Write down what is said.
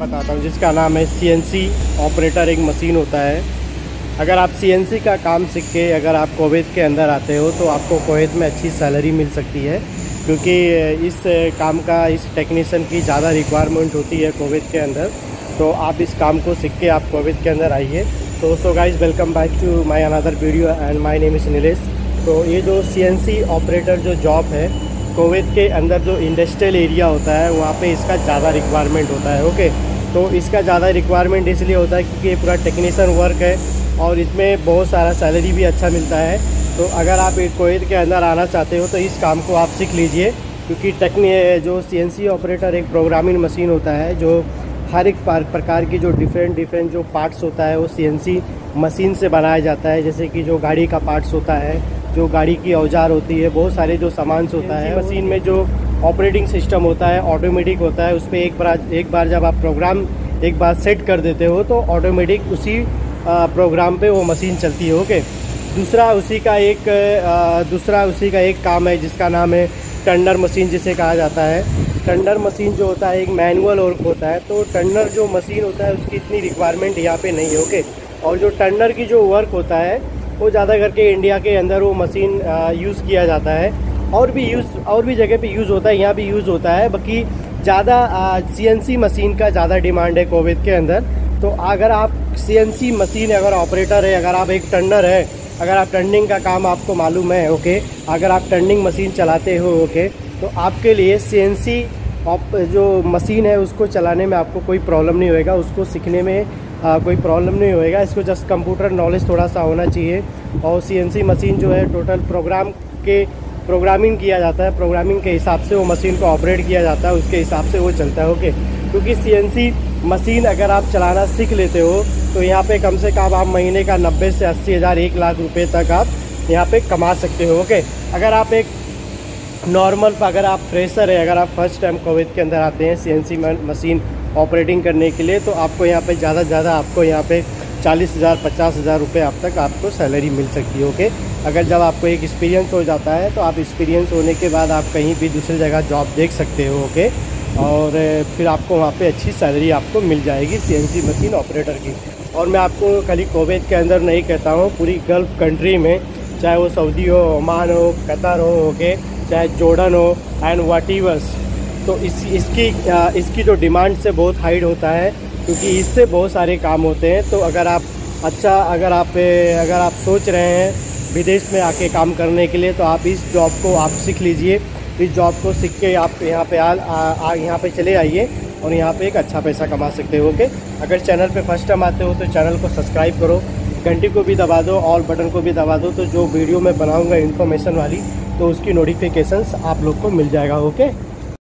बताता हूँ जिसका नाम है CNC ऑपरेटर। एक मशीन होता है। अगर आप CNC का काम सीख के अगर आप कुवैत के अंदर आते हो तो आपको कुवैत में अच्छी सैलरी मिल सकती है, क्योंकि इस काम का, इस टेक्नीशियन की ज़्यादा रिक्वायरमेंट होती है कुवैत के अंदर। तो आप इस काम को सीख के आप कुवैत के अंदर आइए। तो so guys, welcome back to my another video and my name is Nilesh. तो ये जो CNC ऑपरेटर जो जॉब है कुवैत के अंदर, जो इंडस्ट्रियल एरिया होता है वहाँ पे इसका ज़्यादा रिक्वायरमेंट होता है। ओके, तो इसका ज़्यादा रिक्वायरमेंट इसलिए होता है क्योंकि ये पूरा टेक्नीशियन वर्क है और इसमें बहुत सारा सैलरी भी अच्छा मिलता है। तो अगर आप कुवैत के अंदर आना चाहते हो तो इस काम को आप सीख लीजिए, क्योंकि जो CNC ऑपरेटर एक प्रोग्रामिंग मशीन होता है जो हर एक प्रकार की जो डिफरेंट जो पार्ट्स होता है वो CNC मशीन से बनाया जाता है। जैसे कि जो गाड़ी का पार्ट्स होता है, जो गाड़ी की औजार होती है, बहुत सारे जो सामान होता है। मशीन में जो ऑपरेटिंग सिस्टम होता है ऑटोमेटिक होता है। उस पर एक बार जब आप प्रोग्राम एक बार सेट कर देते हो तो ऑटोमेटिक उसी प्रोग्राम पे वो मशीन चलती है। ओके, दूसरा उसी का एक काम है जिसका नाम है टर्नर मशीन, जिसे कहा जाता है। टर्नर मशीन जो होता है एक मैनुअल वर्क होता है। तो टर्नर जो मशीन होता है उसकी इतनी रिक्वायरमेंट यहाँ पर नहीं है। ओके, और जो टर्नर की जो वर्क होता है वो ज़्यादा करके इंडिया के अंदर वो मशीन यूज़ किया जाता है, और भी जगह पे यूज़ होता है, यहाँ भी यूज़ होता है। बाकी ज़्यादा CNC मशीन का ज़्यादा डिमांड है कुवैत के अंदर। तो अगर आप CNC मशीन अगर ऑपरेटर है, अगर आप एक टर्नर है, अगर आप टर्निंग का काम आपको मालूम है, ओके, अगर आप टर्निंग मशीन चलाते हो, ओके, तो आपके लिए CNC जो मशीन है उसको चलाने में आपको कोई प्रॉब्लम नहीं होएगा, उसको सीखने में कोई प्रॉब्लम नहीं होएगा। इसको जस्ट कंप्यूटर नॉलेज थोड़ा सा होना चाहिए। और CNC मशीन जो है टोटल प्रोग्रामिंग किया जाता है, प्रोग्रामिंग के हिसाब से वो मशीन को ऑपरेट किया जाता है, उसके हिसाब से वो चलता है। ओके, क्योंकि CNC मशीन अगर आप चलाना सीख लेते हो तो यहाँ पे कम से कम आप महीने का 90 से 80 हज़ार, 1 लाख रुपये तक आप यहाँ पे कमा सकते हो। ओके, अगर आप एक नॉर्मल, अगर आप फ्रेशर है, अगर आप फर्स्ट टाइम कुवैत के अंदर आते हैं CNC मशीन ऑपरेटिंग करने के लिए, तो आपको यहाँ पे ज़्यादा से ज़्यादा आपको यहाँ पे 40,000 50,000 रुपये आप तक आपको सैलरी मिल सकती है। ओके, अगर जब आपको एक एक्सपीरियंस हो जाता है तो आप एक्सपीरियंस होने के बाद आप कहीं भी दूसरी जगह जॉब देख सकते हो। ओके, और फिर आपको वहाँ पे अच्छी सैलरी आपको मिल जाएगी CNC मशीन ऑपरेटर की। और मैं आपको खाली कुवैत के अंदर नहीं कहता हूँ, पूरी गल्फ़ कंट्री में, चाहे वो सऊदी हो, ओमान हो, कतर हो, ओके, चाहे जॉर्डन हो एंड वाटीवर्स, तो इसकी जो डिमांड से बहुत हाइड होता है, क्योंकि इससे बहुत सारे काम होते हैं। तो अगर आप सोच रहे हैं विदेश में आके काम करने के लिए, तो आप इस जॉब को आप सीख लीजिए। इस जॉब को सीख के आप यहाँ पे चले आइए और यहाँ पे एक अच्छा पैसा कमा सकते हो। ओके, अगर चैनल पे फर्स्ट टाइम आते हो तो चैनल को सब्सक्राइब करो, घंटी को भी दबा दो, ऑल बटन को भी दबा दो, तो जो वीडियो मैं बनाऊँगा इन्फॉर्मेशन वाली तो उसकी नोटिफिकेशंस आप लोग को मिल जाएगा। ओके।